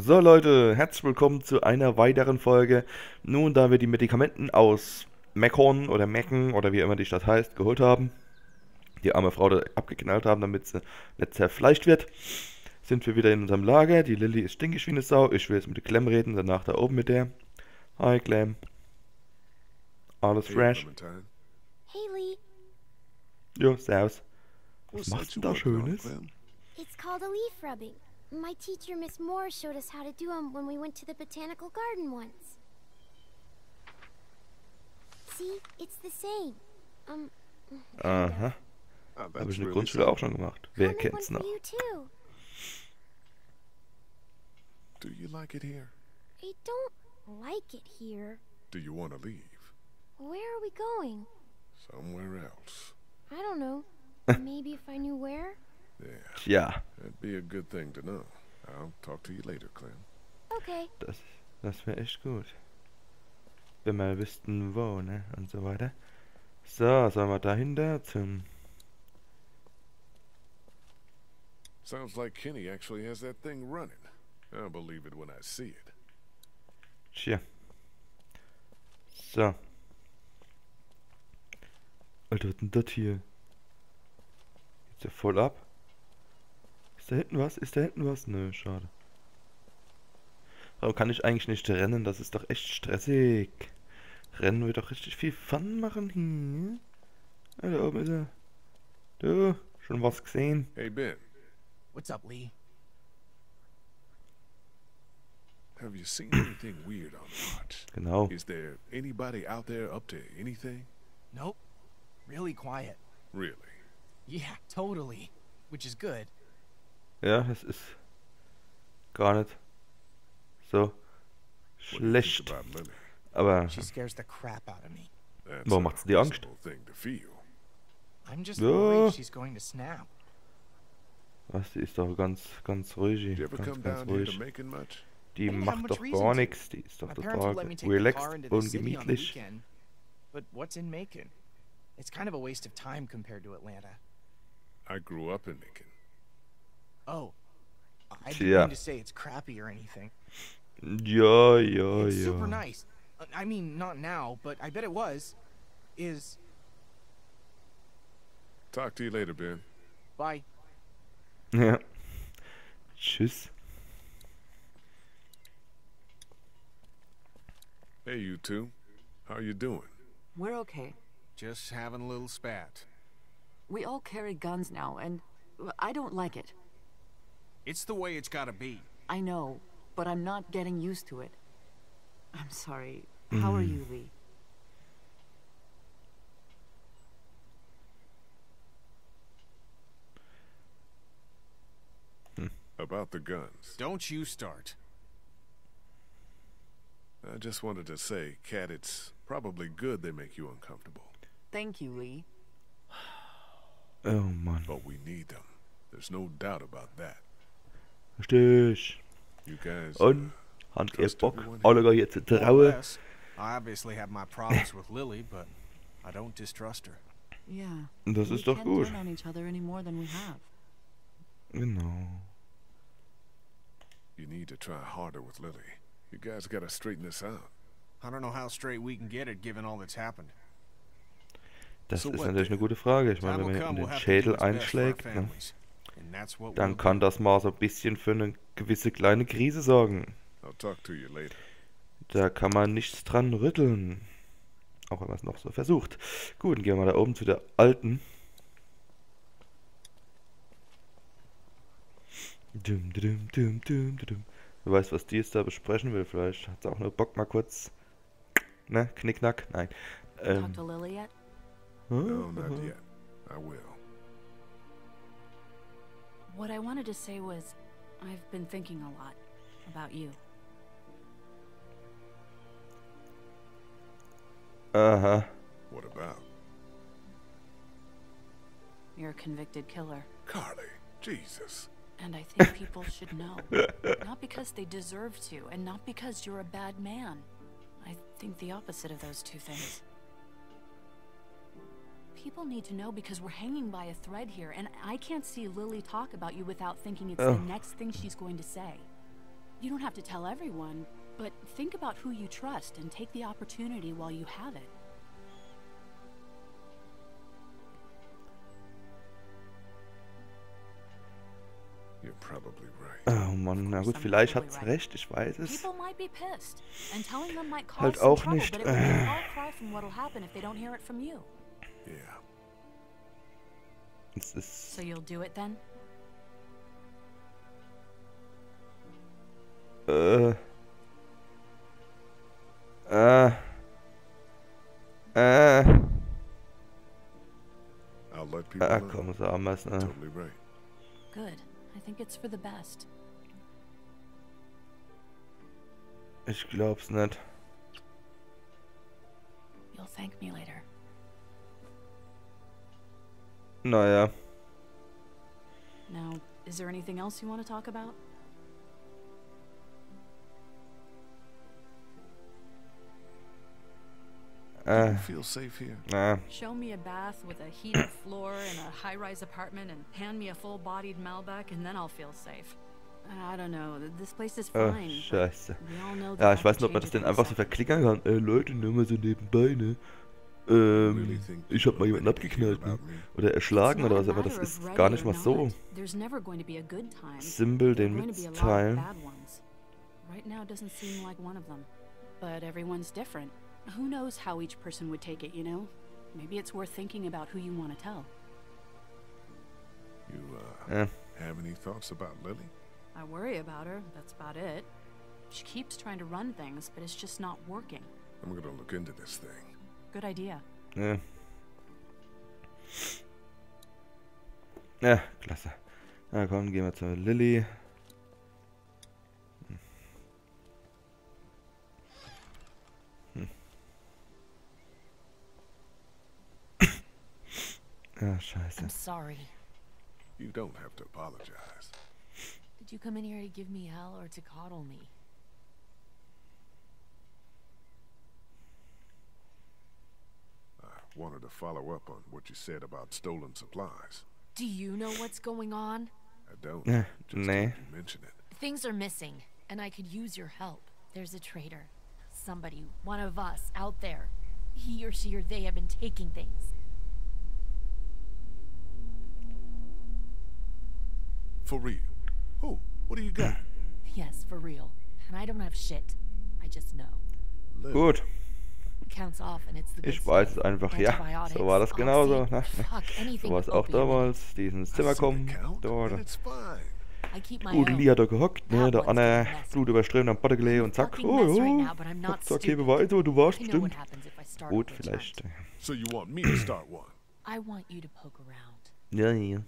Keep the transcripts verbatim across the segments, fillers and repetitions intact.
So Leute, herzlich willkommen zu einer weiteren Folge. Nun, da wir die Medikamenten aus Macon oder Macon oder wie immer die Stadt heißt, geholt haben, die arme Frau da abgeknallt haben, damit sie nicht zerfleischt wird, sind wir wieder in unserem Lager. Die Lilly ist stinkig wie eine Sau. Ich will jetzt mit der Clem reden, danach da oben mit der. Hi Clem. Alles hey, fresh. Clementine. Hey Lee. Jo, servus. Was machst du da Schönes? It's called a leaf rubbing. My teacher, Miss Moore, showed us how to do them when we went to the Botanical Garden once. See, it's the same. Um. Aha. Habe ich in der Grundschule auch schon gemacht. Wer kennt's noch? Do you like it here? I don't like it here. Do you want to leave? Where are we going? Somewhere else. I don't know. Maybe if I knew where. Yeah. That'd be a good thing to know. I'll talk to you later, Clem. Okay. Das, das wäre echt gut. Wenn wir wüssten, wo, ne? Und so weiter. So, sollen wir dahinter zum... Sounds like Kenny actually has that thing running. I'll believe it when I see it. Tja. So. Alter, was denn das hier? Geht's ja voll ab. Ist da hinten was? Ist da hinten was? Nö, schade. Warum kann ich eigentlich nicht rennen? Das ist doch echt stressig. Rennen wird doch richtig viel Fun machen hier. Ah, da oben ist er. Du, schon was gesehen. Hey Ben. What's up, Lee? Have you seen anything weird on the watch? Genau. Is there anybody out there up to anything? Nope. Really quiet. Really? Yeah, totally. Which is good. Ja, das ist gar nicht so schlecht. Aber warum macht's dir Angst? So. Was, die ist doch ganz, ganz ruhig. Ganz, ganz ruhig. Die macht doch gar nichts. Die ist doch total relaxed und gemütlich. But what's in Macon? It's kind of a waste of time compared to Atlanta. I grew up in Macon. Oh, I didn't mean to say it's crappy or anything. Yeah, yeah, it's yeah. Super nice. I mean, not now, but I bet it was. Is. Talk to you later, Ben. Bye. Yeah. Tschüss. Hey, you two. How you doing? We're okay. Just having a little spat. We all carry guns now, and I don't like it. It's the way it's gotta be. I know, but I'm not getting used to it. I'm sorry. How mm. are you, Lee? Hmm. About the guns. Don't you start. I just wanted to say, Cat, it's probably good they make you uncomfortable. Thank you, Lee. Oh, man. But we need them. There's no doubt about that. Richtig. Und hat ihr Bock, Olga hier zu trauen? Das ist doch gut. Genau. You need to try harder with Lilly. You guys gotta straighten this out. I don't know how straight we can get it given all that's happened. Das ist natürlich eine gute Frage. Ich meine, wenn man in den Schädel einschlägt, ne? Dann kann das mal so ein bisschen für eine gewisse kleine Krise sorgen. Da kann man nichts dran rütteln. Auch wenn man es noch so versucht. Gut, dann gehen wir mal da oben zu der alten. Dum, dum, dum, dum, dum. Du weißt, was die jetzt da besprechen will. Vielleicht hat sie auch nur Bock mal kurz. Ne? Knickknack? Nein. Ähm. No, not yet. I will. What I wanted to say was, I've been thinking a lot about you. Uh-huh. What about? You're a convicted killer. Carley, Jesus. And I think people should know. Not because they deserve to, and not because you're a bad man. I think the opposite of those two things. People need to know because we're hanging by a thread here, and I can't see Lilly talk about you without thinking it's oh. the next thing she's going to say. You don't have to tell everyone, but think about who you trust and take the opportunity while you have it. Oh Mann, na gut, vielleicht hat's recht, ich weiß es. Halt auch nicht. Äh. Es ist. Äh. Äh. Äh. Ah, komm, so am besten. Äh. Ich glaub's nicht. Naja. Now, is there anything else you want to talk about? Uh, you feel safe here. Nah. Show me a bath with a heated floor in a high-rise apartment and hand me a full-bodied Malbec and then I'll feel safe. I don't know. This place is fine. Oh, Scheiße. Ja, ich weiß nicht, ob man das denn einfach so verklickern kann. Ey, Leute, nur mal so nebenbei, ne? Ähm, ich hab mal jemanden abgeknallt, ne? Oder erschlagen oder was, aber das ist gar nicht mal so simpel, den mitzuteilen. Who knows how each person would take it, you know? Maybe it's worth thinking about who you want to tell. You uh, yeah. have any thoughts about Lilly? I worry about her, that's about it. She keeps trying to run things, but it's just not working. I'm going to look into this thing. Good idea. Yeah. Ja, klasse. Na komm, gehen wir zu Lilly. Oh, Scheiße. I'm sorry. You don't have to apologize. Did you come in here to give me hell or to coddle me? I wanted to follow up on what you said about stolen supplies. Do you know what's going on? I don't. Just nah. mention it. Things are missing, and I could use your help. There's a traitor. Somebody, one of us, out there. He or she or they have been taking things. For real? Who? What do you got? Yes, for real. And I don't have shit. I just know. Gut. Ich weiß es einfach, ja. So war das genauso. Ne? So war es auch damals. Die ist ins Zimmer kommen. Uli hat da gehockt, ne? Der Anne, Blut überströmt am Boden gelegt und zack. Oh, oh. Zack, hier Beweise, du warst bestimmt. Gut, vielleicht. Ja, ja.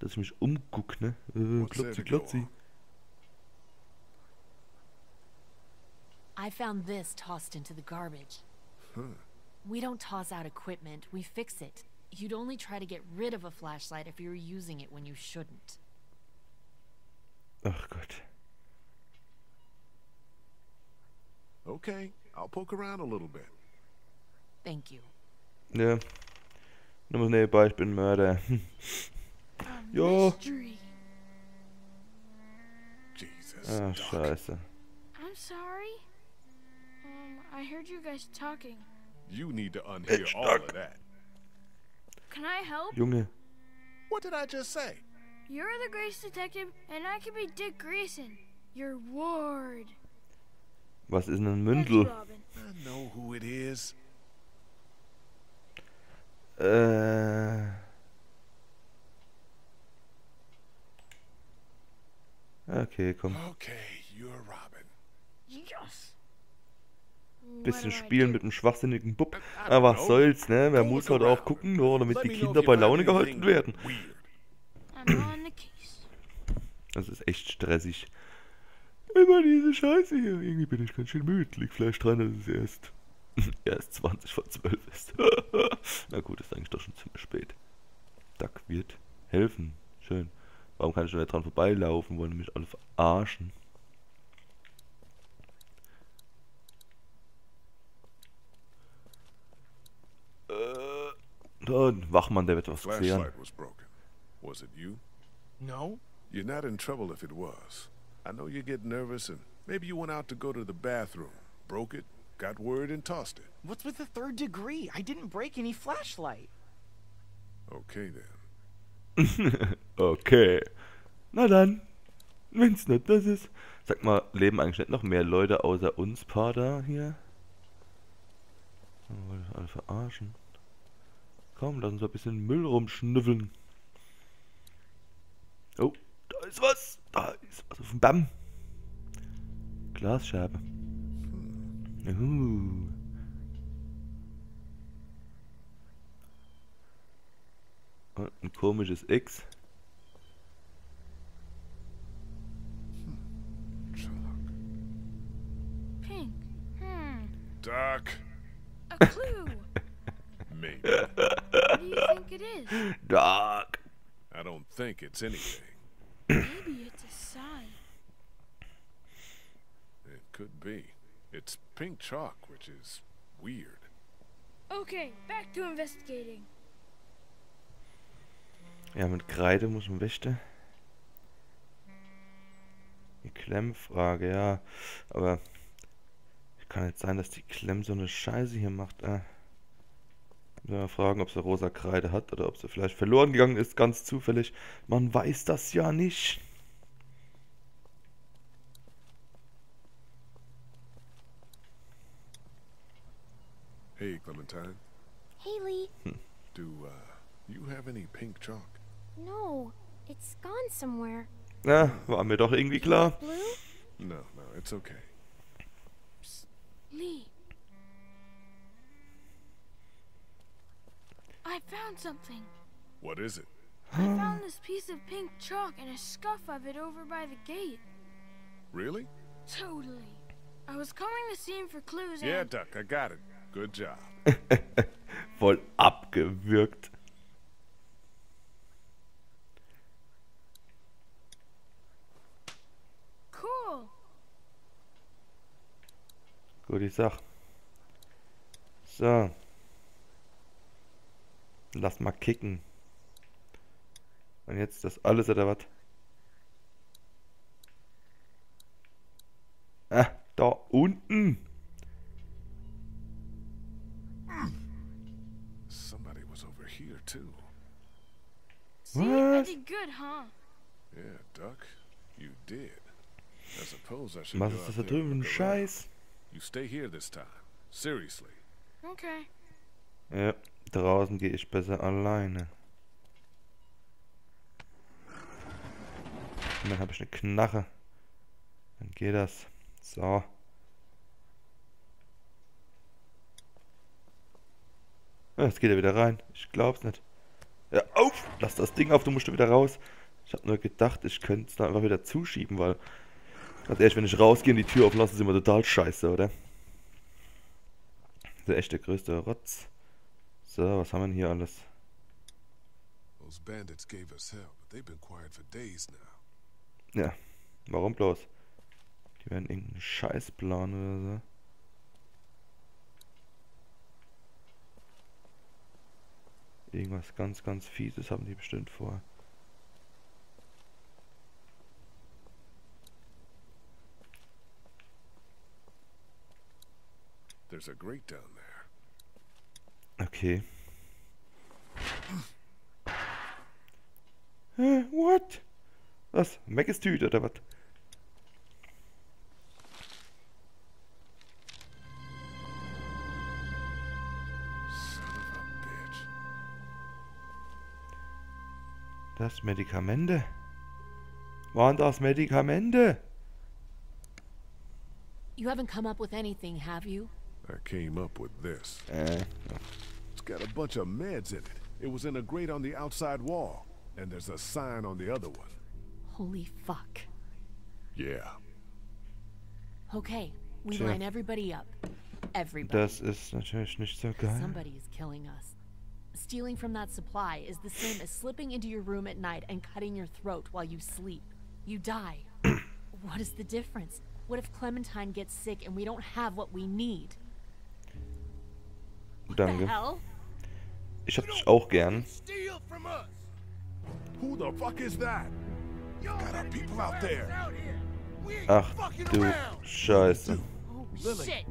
Dass ich mich umguck, ne? Äh, klotzi, klotzi. I found this tossed into the garbage. Huh. We don't toss out equipment, we fix it. You'd only try to get rid of a flashlight if you were using it when you shouldn't. Ach Gott. Okay, I'll poke around a little bit. Thank you. Ja. Nur mal nebenbei, ich bin Mörder. Ja. Ah, Scheiße. I'm sorry. Um, I heard you guys talking. You need to unhear all of that. Can I help? Junge. What did I just say? You're the Grace Detective and I could be Dick Grayson, your ward. Was ist ein Mündel? I know who it is. Äh Okay, komm. Bisschen spielen mit dem schwachsinnigen Bub. Aber was soll's, ne? Wer muss halt auch gucken, nur, damit die Kinder bei Laune gehalten werden. Das ist echt stressig. Immer diese Scheiße hier. Irgendwie bin ich ganz schön müde. Liegt vielleicht dran, dass es erst, erst zwanzig vor zwölf ist. Na gut, ist eigentlich doch schon ziemlich spät. Duck wird helfen. Schön. Warum kann ich denn da dran vorbeilaufen? Wollen mich alle verarschen? Äh, da Wachmann, der wird was klären. No? You're not in trouble if it was. I know you get nervous and maybe you went out to go to the bathroom, broke it, got word and tossed it. What's with the third degree? I didn't break any flashlight. Okay then. Okay. Na dann. Wenn's nicht das ist. Sag mal, leben eigentlich nicht noch mehr Leute außer uns paar da hier? Wollen wir alle verarschen? Komm, lass uns ein bisschen Müll rumschnüffeln. Oh, da ist was. Da ist was auf dem Bamm. Glasscherbe. Uh. Und ein komisches X. Pink. Hmm. Duck. A clue. Maybe. What do you think it is? Duck. I don't think it's anything. Maybe it's a sign. It could be. It's pink chalk, which is weird. Okay, back to investigating. Ja, mit Kreide muss man wäschte. Die Klemmfrage, ja. Aber es kann jetzt sein, dass die Klemm so eine Scheiße hier macht. Äh. Ja, fragen, ob sie rosa Kreide hat oder ob sie vielleicht verloren gegangen ist, ganz zufällig. Man weiß das ja nicht. Hey, Clementine. Hey, Lee. Hm. Do uh, you have any pink chalk? No, it's gone somewhere. Na, war mir doch irgendwie klar. No, no, it's okay. Psst. Lee. I found something. What is it? I found this piece of pink chalk and a scuff of it over by the gate. Really? Totally. I was combing the scene for clues and... Yeah, Duck, I got it. Good job. Voll abgewürgt. Cool. Gut, ich sag. So. Lass mal kicken. Und jetzt das alles oder was? Ah, da unten. Somebody was over here too. See, I did good, huh? Yeah, Duck, you did. I suppose I should go out there. Was ist das da drüben? Scheiß. You stay here this time. Seriously. Okay. Ja. Draußen gehe ich besser alleine. Und dann habe ich eine Knarre. Dann geht das. So. Ja, jetzt geht er wieder rein. Ich glaub's nicht. Ja, auf! Lass das Ding auf, du musst wieder raus. Ich habe nur gedacht, ich könnte es da einfach wieder zuschieben, weil... Ganz ehrlich, wenn ich rausgehe und die Tür auflasse, ist immer total scheiße, oder? Das ist echt der größte Rotz. So, was haben wir denn hier alles? Ja, warum bloß? Die werden irgendeinen Scheiß planen oder so. Irgendwas ganz, ganz Fieses haben die bestimmt vor. There's a grate down there. Okay. Hä, what? Was? Mac ist Tüte oder was? Das Medikamente? Waren das Medikamente? You haven't come up with anything, have you? I came up with this. Äh. Got a bunch of meds in it. It was in a grate on the outside wall, and there's a sign on the other one. Holy fuck. Yeah. Okay, we so. Line everybody up. Everybody. Das ist natürlich nicht so geil. Somebody is killing us. Stealing from that supply is the same as slipping into your room at night and cutting your throat while you sleep. You die. What is the difference? What if Clementine gets sick and we don't have what we need? Danke. Ich hab dich auch gern. Who the fuck is that? Got our people out there. Ach du Scheiße. Oh shit.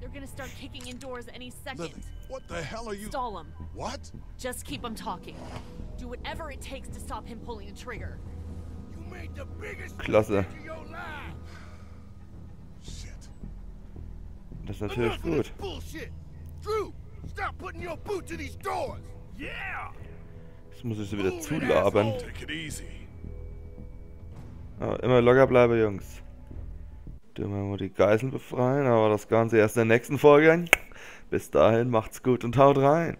They're gonna start kicking in doors any second. Lilly, what the hell are you? Stall them. What? Just keep them talking. Do whatever it takes to stop him pulling the trigger. You made the biggest Klasse. Shit. Das ist natürlich gut. Drew, stop putting your boot to these doors. Yeah. Jetzt muss ich sie wieder zulabern. Oh, immer locker bleiben, Jungs. Dürfen wir die Geiseln befreien, aber das Ganze erst in der nächsten Folge. Bis dahin, macht's gut und haut rein.